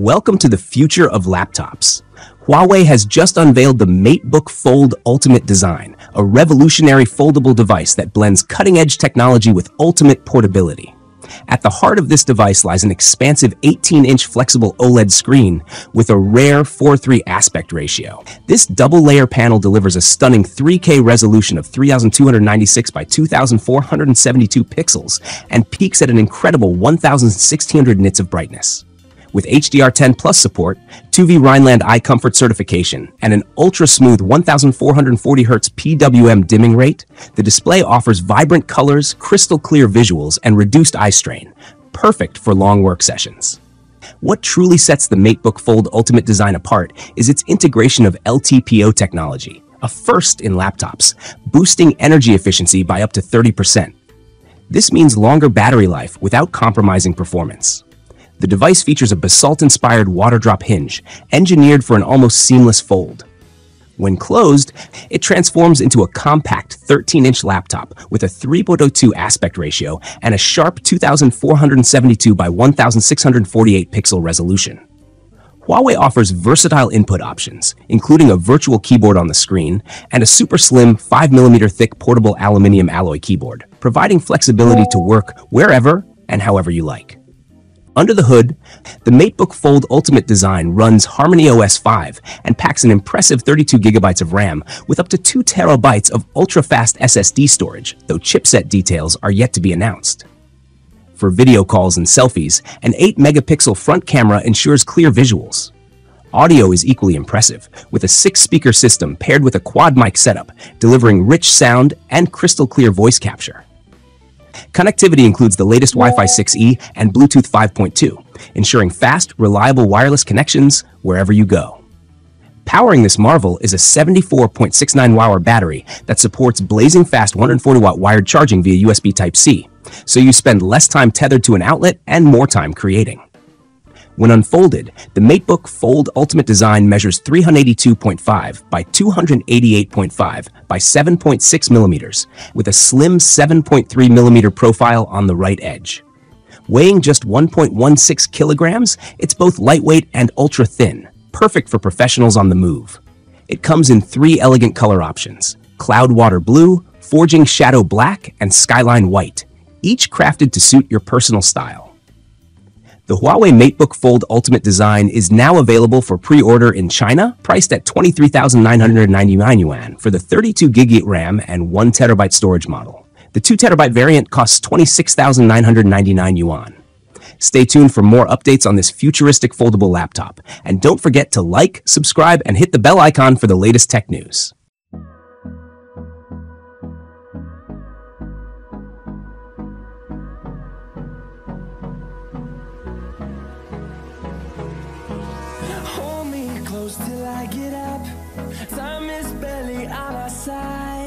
Welcome to the future of laptops. Huawei has just unveiled the MateBook Fold Ultimate Design, a revolutionary foldable device that blends cutting-edge technology with ultimate portability. At the heart of this device lies an expansive 18-inch flexible OLED screen with a rare 4:3 aspect ratio. This double-layer panel delivers a stunning 3K resolution of 3,296 by 2,472 pixels and peaks at an incredible 1,600 nits of brightness. With HDR10+ support, TÜV Rheinland eye comfort certification, and an ultra-smooth 1,440Hz PWM dimming rate, the display offers vibrant colors, crystal-clear visuals, and reduced eye strain, perfect for long work sessions. What truly sets the MateBook Fold Ultimate Design apart is its integration of LTPO technology, a first in laptops, boosting energy efficiency by up to 30%. This means longer battery life without compromising performance. The device features a basalt-inspired water drop hinge, engineered for an almost seamless fold. When closed, it transforms into a compact 13-inch laptop with a 3.02 aspect ratio and a sharp 2,472 by 1,648 pixel resolution. Huawei offers versatile input options, including a virtual keyboard on the screen and a super slim 5mm thick portable aluminum alloy keyboard, providing flexibility to work wherever and however you like. Under the hood, the MateBook Fold Ultimate Design runs HarmonyOS 5 and packs an impressive 32GB of RAM with up to 2TB of ultra-fast SSD storage, though chipset details are yet to be announced. For video calls and selfies, an 8-megapixel front camera ensures clear visuals. Audio is equally impressive, with a 6-speaker system paired with a quad mic setup, delivering rich sound and crystal-clear voice capture. Connectivity includes the latest Wi-Fi 6E and Bluetooth 5.2, ensuring fast, reliable wireless connections wherever you go. Powering this marvel is a 74.69 Wh battery that supports blazing fast 140-watt wired charging via USB Type-C, so you spend less time tethered to an outlet and more time creating. When unfolded, the MateBook Fold Ultimate Design measures 382.5 by 288.5 by 7.6 millimeters, with a slim 7.3 millimeter profile on the right edge. Weighing just 1.16 kilograms, it's both lightweight and ultra-thin, perfect for professionals on the move. It comes in three elegant color options: Cloud Water Blue, Forging Shadow Black, and Skyline White, each crafted to suit your personal style. The Huawei MateBook Fold Ultimate Design is now available for pre-order in China, priced at 23,999 yuan for the 32GB RAM and 1TB storage model. The 2TB variant costs 26,999 yuan. Stay tuned for more updates on this futuristic foldable laptop, and don't forget to like, subscribe, and hit the bell icon for the latest tech news. Till I get up, time is barely on our side.